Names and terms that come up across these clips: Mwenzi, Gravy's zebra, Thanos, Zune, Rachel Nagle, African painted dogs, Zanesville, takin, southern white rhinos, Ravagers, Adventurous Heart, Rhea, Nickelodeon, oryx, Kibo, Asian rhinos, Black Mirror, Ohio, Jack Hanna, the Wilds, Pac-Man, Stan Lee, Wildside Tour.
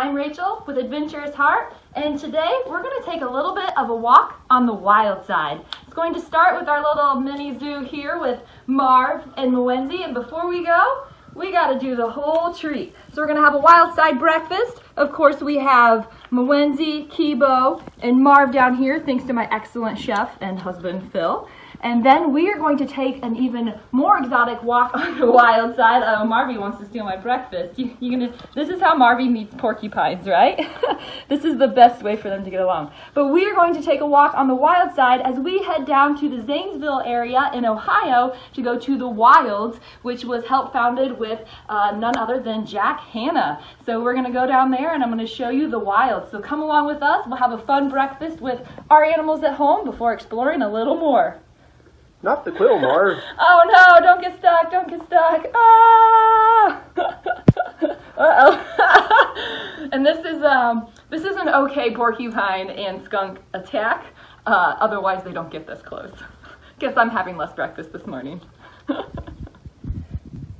I'm Rachel with Adventurous Heart, and today we're going to take a little bit of a walk on the wild side. It's going to start with our little mini zoo here with Marv and Mwenzi, and before we go, we got to do the whole treat. So we're going to have a wild side breakfast. Of course, we have Mwenzi, Kibo, and Marv down here, thanks to my excellent chef and husband, Phil. And then we are going to take an even more exotic walk on the wild side. Oh, Marvy wants to steal my breakfast. This is how Marvy meets porcupines, right? This is the best way for them to get along. But we are going to take a walk on the wild side as we head down to the Zanesville area in Ohio to go to the Wilds, which was helped founded with none other than Jack Hanna. So we're going to go down there and I'm going to show you the Wilds. So come along with us. We'll have a fun breakfast with our animals at home before exploring a little more. Not the quill, Marv. Oh no, don't get stuck, don't get stuck. Ah! Uh-oh. And this is an okay porcupine and skunk attack. Otherwise they don't get this close. Guess I'm having less breakfast this morning.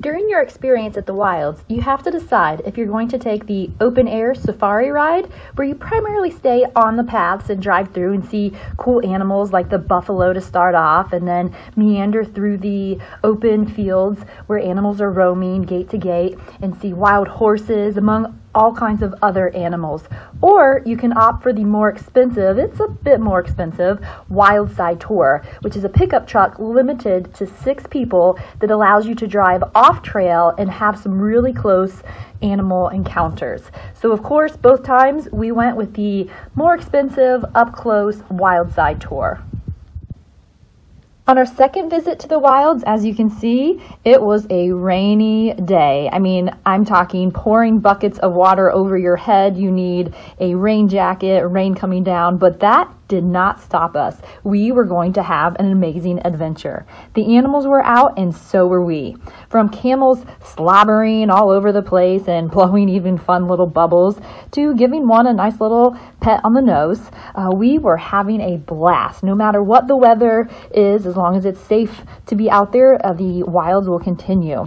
During your experience at the Wilds, you have to decide if you're going to take the open-air safari ride, where you primarily stay on the paths and drive through and see cool animals like the buffalo to start off, and then meander through the open fields where animals are roaming gate to gate and see wild horses among all kinds of other animals. Or you can opt for the more expensive, it's a bit more expensive, Wildside Tour, which is a pickup truck limited to 6 people that allows you to drive off trail and have some really close animal encounters. So of course, both times we went with the more expensive, up close Wildside Tour. On our second visit to the Wilds, as you can see, it was a rainy day. I mean, I'm talking pouring buckets of water over your head. You need a rain jacket, rain coming down, but that did not stop us. We were going to have an amazing adventure. The animals were out and so were we. From camels slobbering all over the place and blowing even fun little bubbles to giving one a nice little pet on the nose, we were having a blast. No matter what the weather is, as long as it's safe to be out there, the Wilds will continue.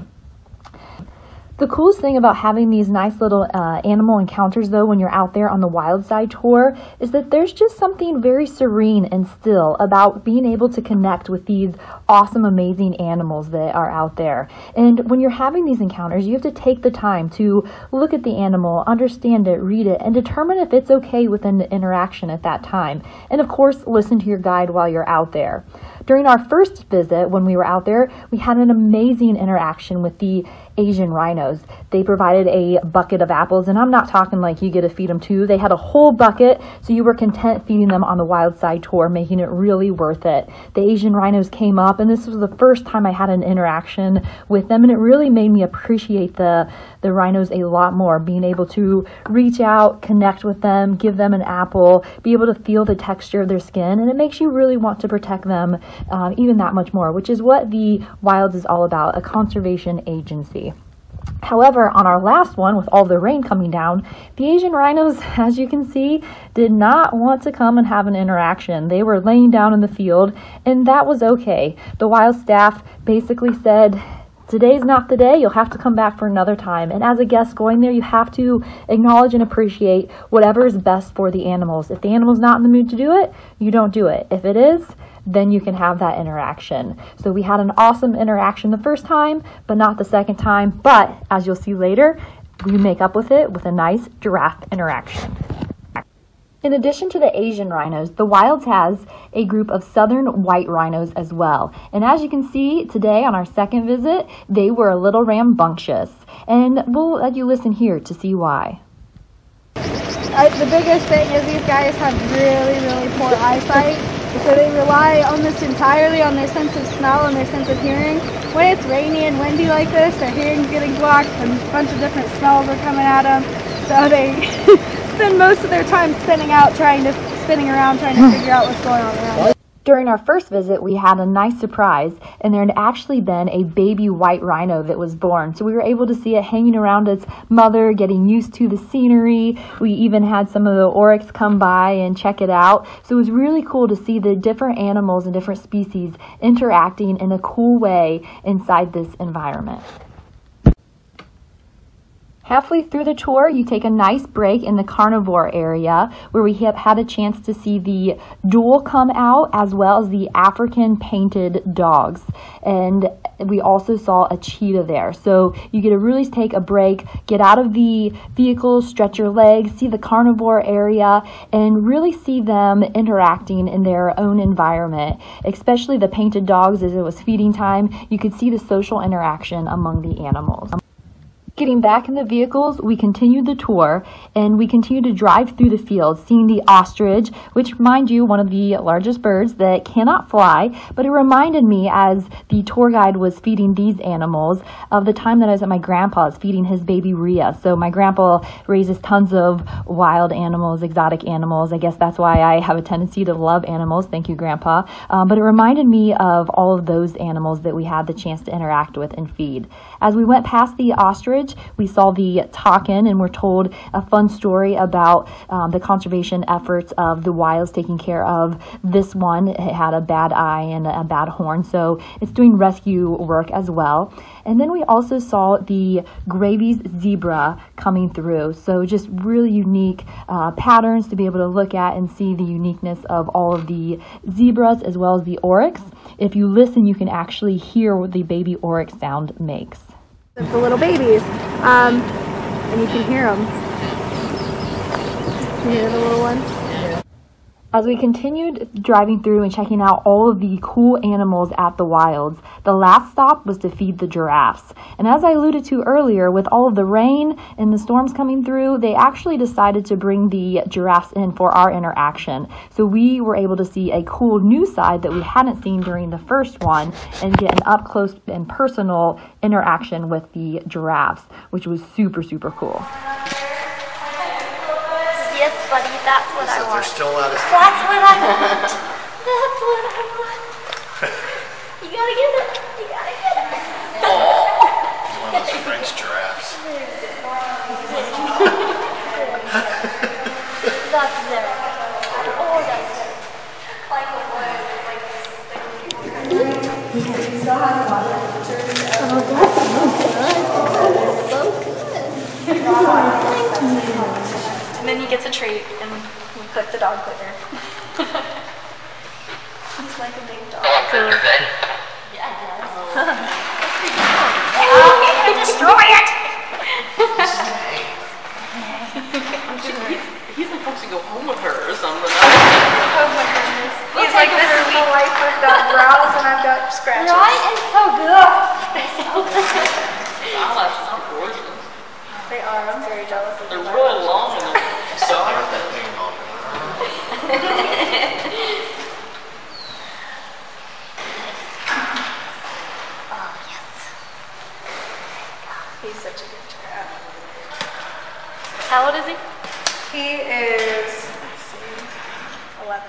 The coolest thing about having these nice little animal encounters, though, when you're out there on the Wildside Tour is that there's just something very serene and still about being able to connect with these awesome, amazing animals that are out there. And when you're having these encounters, you have to take the time to look at the animal, understand it, read it, and determine if it's okay with an interaction at that time. And of course, listen to your guide while you're out there. During our first visit, when we were out there, we had an amazing interaction with the Asian rhinos. They provided a bucket of apples, and I'm not talking like you get to feed them two. They had a whole bucket, so you were content feeding them on the Wildside Tour, making it really worth it. The Asian rhinos came up, and this was the first time I had an interaction with them, and it really made me appreciate the rhinos a lot more, being able to reach out, connect with them, give them an apple, be able to feel the texture of their skin, and it makes you really want to protect them even that much more, which is what the Wilds is all about, a conservation agency. However, on our last one, with all the rain coming down, the Asian rhinos, as you can see, did not want to come and have an interaction. They were laying down in the field, and that was okay. The Wild staff basically said, "Today's not the day, you'll have to come back for another time." And as a guest going there, you have to acknowledge and appreciate whatever is best for the animals. If the animal's not in the mood to do it, you don't do it. If it is, then you can have that interaction. So we had an awesome interaction the first time, but not the second time. But as you'll see later, we make up with it with a nice giraffe interaction. In addition to the Asian rhinos, the Wilds has a group of southern white rhinos as well. And as you can see today on our second visit, they were a little rambunctious. And we'll let you listen here to see why. The biggest thing is these guys have really poor eyesight. So they rely almost entirely on their sense of smell and their sense of hearing. When it's rainy and windy like this, their hearing's getting blocked and a bunch of different smells are coming at them. So they spend most of their time spinning around trying to figure out what's going on around them. During our first visit, we had a nice surprise, and there had actually been a baby white rhino that was born. So we were able to see it hanging around its mother, getting used to the scenery. We even had some of the oryx come by and check it out. So it was really cool to see the different animals and different species interacting in a cool way inside this environment. Halfway through the tour, you take a nice break in the carnivore area where we have had a chance to see the Dool come out as well as the African painted dogs. And we also saw a cheetah there. So you get to really take a break, get out of the vehicle, stretch your legs, see the carnivore area, and really see them interacting in their own environment, especially the painted dogs. As it was feeding time, you could see the social interaction among the animals. Getting back in the vehicles, we continued the tour and we continued to drive through the field, seeing the ostrich, which, mind you, one of the largest birds that cannot fly, but it reminded me, as the tour guide was feeding these animals, of the time that I was at my grandpa's feeding his baby Rhea. So my grandpa raises tons of wild animals, exotic animals. I guess that's why I have a tendency to love animals. Thank you, Grandpa. But it reminded me of all of those animals that we had the chance to interact with and feed. As we went past the ostrich, we saw the Takin, and we're told a fun story about the conservation efforts of the Wilds taking care of this one. It had a bad eye and a bad horn, so it's doing rescue work as well. And then we also saw the Gravy's zebra coming through, so just really unique patterns to be able to look at and see the uniqueness of all of the zebras as well as the oryx. If you listen, you can actually hear what the baby oryx sound makes. Of the little babies, and you can hear them. Can you hear the little ones? Yeah. As we continued driving through and checking out all of the cool animals at the Wilds, the last stop was to feed the giraffes. And as I alluded to earlier, with all of the rain and the storms coming through, they actually decided to bring the giraffes in for our interaction. So we were able to see a cool new side that we hadn't seen during the first one and get an up close and personal interaction with the giraffes, which was super, super cool. Yes, buddy, that's what I want. They're still out of time. That's what I want. That's what I want. You gotta get it. You gotta get it. He's one of those French giraffes. That's there. Oh, that's there. Oh, that's so good. Thank you. And then he gets a treat, and we click the dog clicker. He's like a big dog. Oh, so you're good? Yeah, I guess. Oh. That's pretty cool. Oh, you destroy it! He's supposed to go home with her or something. Oh my goodness. He's like, this is the life where I've got growls and I've got scratches. Right? It's so good. It's so good. Wow, that's so gorgeous. They are. I'm very jealous of them. They're real long. He's such a good giraffe. How old is he? He is, let's see, 11.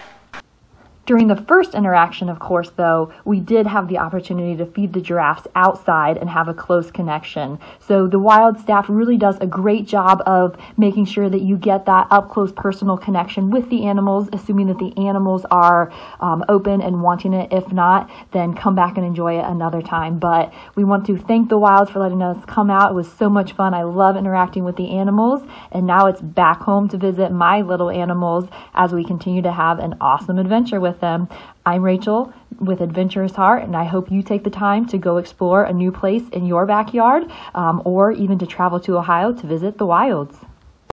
During the first interaction, of course, though, we did have the opportunity to feed the giraffes outside and have a close connection. So the Wild staff really does a great job of making sure that you get that up-close personal connection with the animals, assuming that the animals are open and wanting it. If not, then come back and enjoy it another time. But we want to thank the Wilds for letting us come out. It was so much fun. I love interacting with the animals. And now it's back home to visit my little animals as we continue to have an awesome adventure with them. I'm Rachel with Adventurous Heart, and I hope you take the time to go explore a new place in your backyard, or even to travel to Ohio to visit the Wilds.